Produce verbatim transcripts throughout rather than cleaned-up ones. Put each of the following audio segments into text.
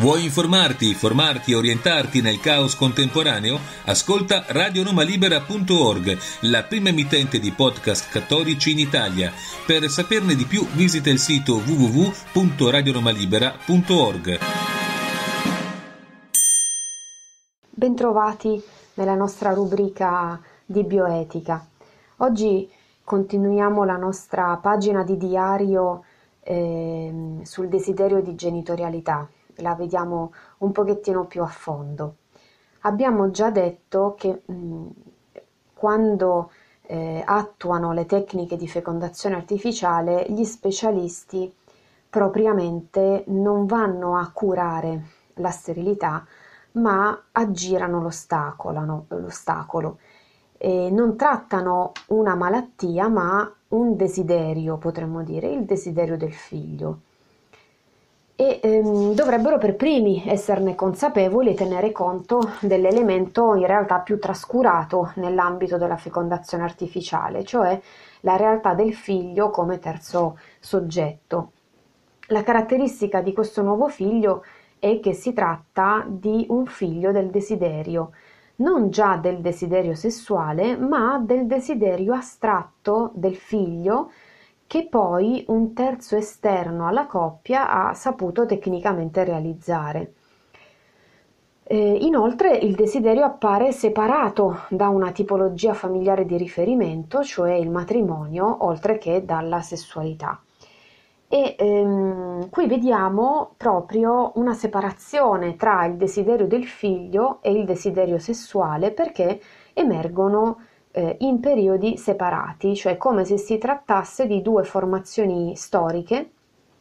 Vuoi informarti, formarti e orientarti nel caos contemporaneo? Ascolta radio noma libera punto org, la prima emittente di podcast cattolici in Italia. Per saperne di più visita il sito w w w punto radio noma libera punto org. Bentrovati nella nostra rubrica di bioetica. Oggi continuiamo la nostra pagina di diario eh, sul desiderio di genitorialità. La vediamo un pochettino più a fondo. Abbiamo già detto che mh, quando eh, attuano le tecniche di fecondazione artificiale, gli specialisti propriamente non vanno a curare la sterilità, ma aggirano l'ostacolo, no? l'ostacolo. E non trattano una malattia, ma un desiderio, potremmo dire, il desiderio del figlio. E ehm, dovrebbero per primi esserne consapevoli e tenere conto dell'elemento in realtà più trascurato nell'ambito della fecondazione artificiale, cioè la realtà del figlio come terzo soggetto. La caratteristica di questo nuovo figlio è che si tratta di un figlio del desiderio, non già del desiderio sessuale, ma del desiderio astratto del figlio, che poi un terzo esterno alla coppia ha saputo tecnicamente realizzare. Eh, inoltre il desiderio appare separato da una tipologia familiare di riferimento, cioè il matrimonio, oltre che dalla sessualità. E ehm, qui vediamo proprio una separazione tra il desiderio del figlio e il desiderio sessuale, perché emergono in periodi separati, cioè come se si trattasse di due formazioni storiche,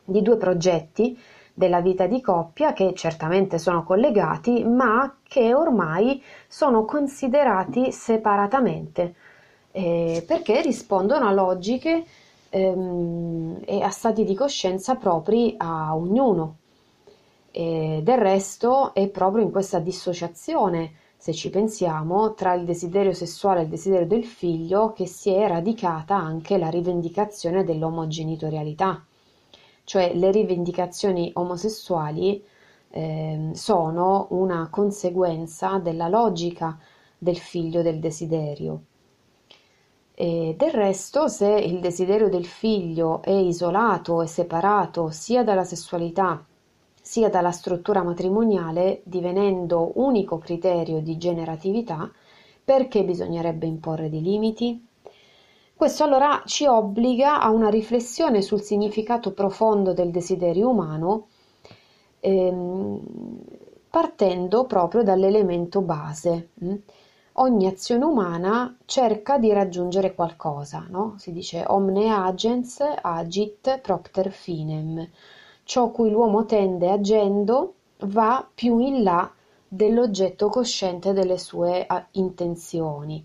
di due progetti della vita di coppia che certamente sono collegati, ma che ormai sono considerati separatamente, eh, perché rispondono a logiche ehm, e a stati di coscienza propri a ognuno. E del resto è proprio in questa dissociazione, se ci pensiamo, tra il desiderio sessuale e il desiderio del figlio che si è radicata anche la rivendicazione dell'omogenitorialità, cioè le rivendicazioni omosessuali eh, sono una conseguenza della logica del figlio del desiderio. E del resto, se il desiderio del figlio è isolato e separato sia dalla sessualità sia dalla struttura matrimoniale, divenendo unico criterio di generatività, perché bisognerebbe imporre dei limiti? Questo allora ci obbliga a una riflessione sul significato profondo del desiderio umano, ehm, partendo proprio dall'elemento base. Ogni azione umana cerca di raggiungere qualcosa, no? Si dice omne agens agit propter finem. Ciò cui l'uomo tende agendo va più in là dell'oggetto cosciente delle sue intenzioni.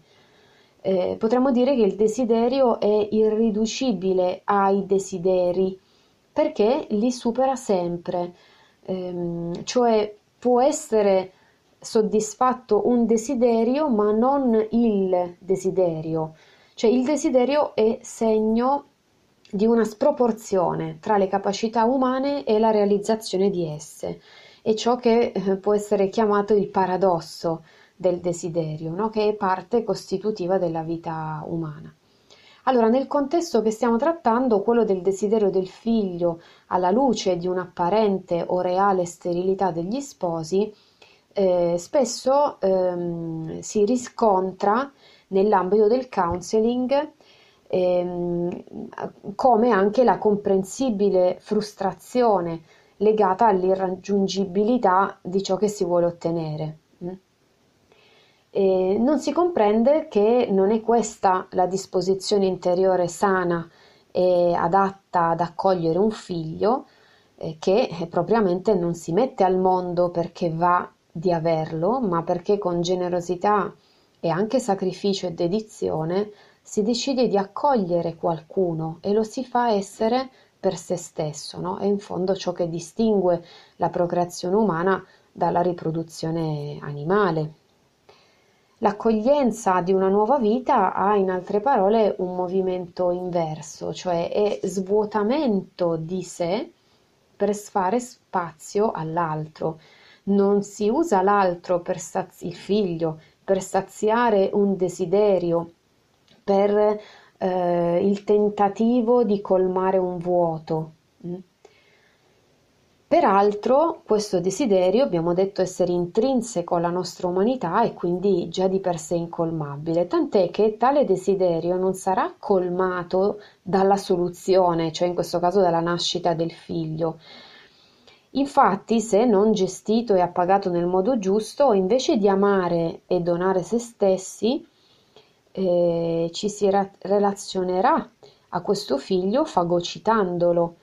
Eh, potremmo dire che il desiderio è irriducibile ai desideri, perché li supera sempre, ehm, cioè può essere soddisfatto un desiderio ma non il desiderio, cioè il desiderio è segno di una sproporzione tra le capacità umane e la realizzazione di esse, e ciò che può essere chiamato il paradosso del desiderio, no? Che è parte costitutiva della vita umana. Allora, nel contesto che stiamo trattando, quello del desiderio del figlio alla luce di un'apparente o reale sterilità degli sposi, eh, spesso ehm, si riscontra nell'ambito del counseling, come anche la comprensibile frustrazione legata all'irraggiungibilità di ciò che si vuole ottenere. E non si comprende che non è questa la disposizione interiore sana e adatta ad accogliere un figlio, che propriamente non si mette al mondo perché va di averlo, ma perché con generosità e anche sacrificio e dedizione si decide di accogliere qualcuno e lo si fa essere per se stesso, no? È in fondo ciò che distingue la procreazione umana dalla riproduzione animale. L'accoglienza di una nuova vita ha, in altre parole, un movimento inverso, cioè è svuotamento di sé per fare spazio all'altro. Non si usa l'altro per saziare il figlio, per saziare un desiderio, per eh, il tentativo di colmare un vuoto. Peraltro questo desiderio abbiamo detto essere intrinseco alla nostra umanità e quindi già di per sé incolmabile, tant'è che tale desiderio non sarà colmato dalla soluzione, cioè in questo caso dalla nascita del figlio. Infatti, se non gestito e appagato nel modo giusto, invece di amare e donare se stessi, eh, ci si ra- relazionerà a questo figlio fagocitandolo,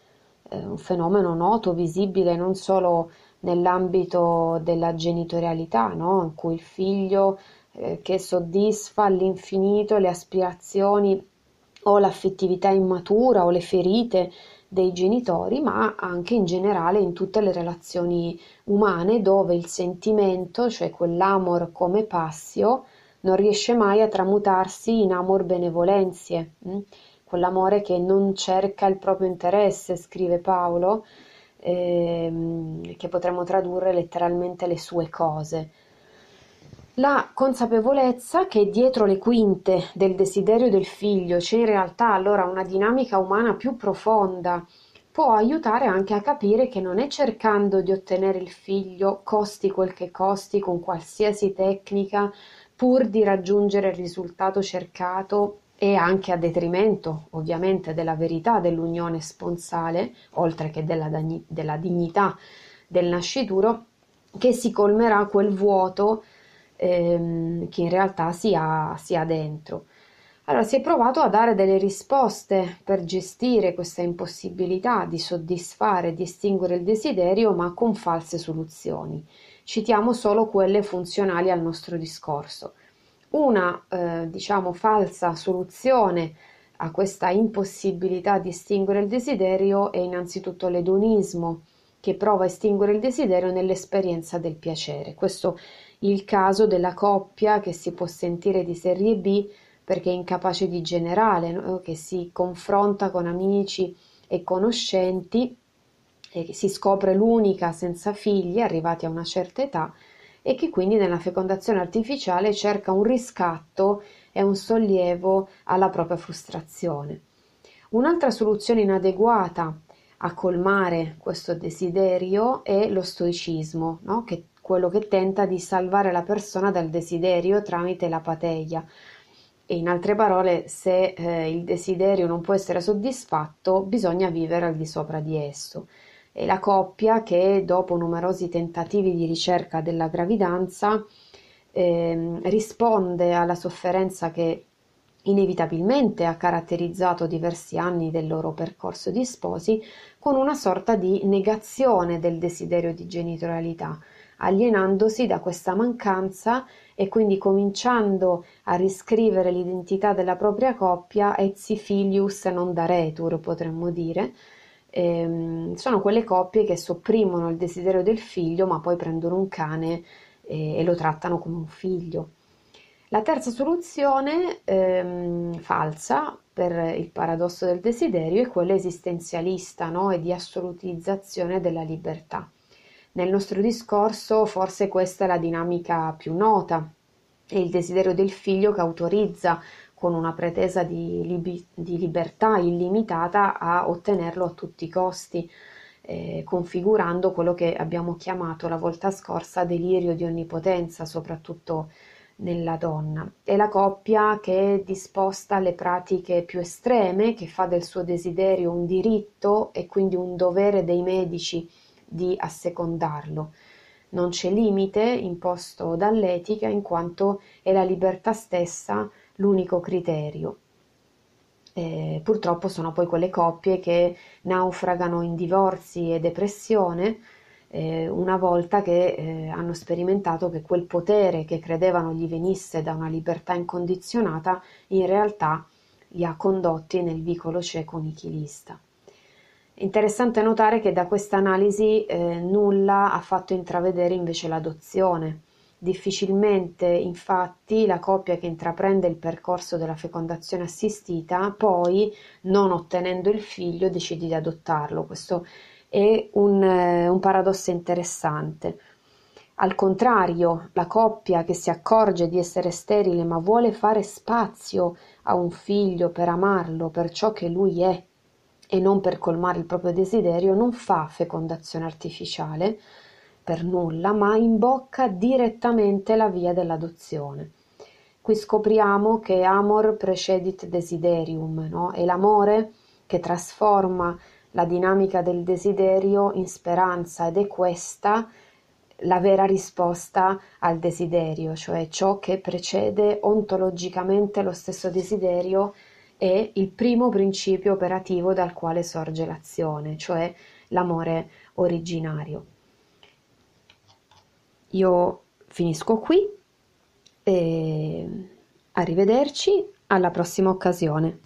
eh, un fenomeno noto, visibile non solo nell'ambito della genitorialità, no? In cui il figlio eh, che soddisfa all'infinito le aspirazioni o l'affettività immatura o le ferite dei genitori, ma anche in generale in tutte le relazioni umane dove il sentimento, cioè quell'amor come passio, non riesce mai a tramutarsi in amor benevolenzie, quell'amore che non cerca il proprio interesse, scrive Paolo, ehm, che potremmo tradurre letteralmente le sue cose. La consapevolezza che dietro le quinte del desiderio del figlio c'è in realtà allora una dinamica umana più profonda può aiutare anche a capire che non è cercando di ottenere il figlio, costi quel che costi, con qualsiasi tecnica, pur di raggiungere il risultato cercato e anche a detrimento ovviamente della verità dell'unione sponsale, oltre che della, della dignità del nascituro, che si colmerà quel vuoto che in realtà si ha, si ha dentro. Allora si è provato a dare delle risposte per gestire questa impossibilità di soddisfare, di estinguere il desiderio, ma con false soluzioni. Citiamo solo quelle funzionali al nostro discorso. Una eh, diciamo falsa soluzione a questa impossibilità di estinguere il desiderio è innanzitutto l'edonismo, che prova a estinguere il desiderio nell'esperienza del piacere. Questo il caso della coppia che si può sentire di serie B perché è incapace di generale, no? Che si confronta con amici e conoscenti, e che si scopre l'unica senza figli arrivati a una certa età e che quindi nella fecondazione artificiale cerca un riscatto e un sollievo alla propria frustrazione. Un'altra soluzione inadeguata a colmare questo desiderio è lo stoicismo, no? Che quello che tenta di salvare la persona dal desiderio tramite l'apateia. E in altre parole, se eh, il desiderio non può essere soddisfatto, bisogna vivere al di sopra di esso. E la coppia che, dopo numerosi tentativi di ricerca della gravidanza, eh, risponde alla sofferenza che inevitabilmente ha caratterizzato diversi anni del loro percorso di sposi con una sorta di negazione del desiderio di genitorialità, alienandosi da questa mancanza e quindi cominciando a riscrivere l'identità della propria coppia etsi filius non daretur, potremmo dire. Ehm, sono quelle coppie che sopprimono il desiderio del figlio ma poi prendono un cane e, e lo trattano come un figlio. La terza soluzione ehm, falsa per il paradosso del desiderio è quella esistenzialista, no? E di assolutizzazione della libertà. Nel nostro discorso forse questa è la dinamica più nota, è il desiderio del figlio che autorizza con una pretesa di, libi- di libertà illimitata a ottenerlo a tutti i costi, eh, configurando quello che abbiamo chiamato la volta scorsa delirio di onnipotenza, soprattutto nella donna. È la coppia che è disposta alle pratiche più estreme, che fa del suo desiderio un diritto e quindi un dovere dei medici di assecondarlo. Non c'è limite imposto dall'etica in quanto è la libertà stessa l'unico criterio. Eh, purtroppo sono poi quelle coppie che naufragano in divorzi e depressione eh, una volta che eh, hanno sperimentato che quel potere che credevano gli venisse da una libertà incondizionata in realtà li ha condotti nel vicolo cieco nichilista. Interessante notare che da questa analisi eh, nulla ha fatto intravedere invece l'adozione. Difficilmente, infatti, la coppia che intraprende il percorso della fecondazione assistita poi, non ottenendo il figlio, decide di adottarlo. Questo è un, eh, un paradosso interessante. Al contrario, la coppia che si accorge di essere sterile ma vuole fare spazio a un figlio per amarlo, per ciò che lui è e non per colmare il proprio desiderio, non fa fecondazione artificiale per nulla, ma imbocca direttamente la via dell'adozione. Qui scopriamo che amor precedit desiderium, no? È l'amore che trasforma la dinamica del desiderio in speranza, ed è questa la vera risposta al desiderio, cioè ciò che precede ontologicamente lo stesso desiderio è il primo principio operativo dal quale sorge l'azione, cioè l'amore originario. Io finisco qui e arrivederci alla prossima occasione.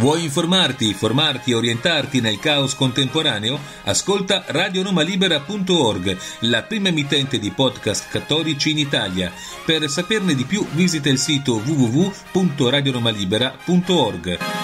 Vuoi informarti, formarti e orientarti nel caos contemporaneo? Ascolta radio noma libera punto org, la prima emittente di podcast cattolici in Italia. Per saperne di più visita il sito vu vu vu punto radio noma libera punto org.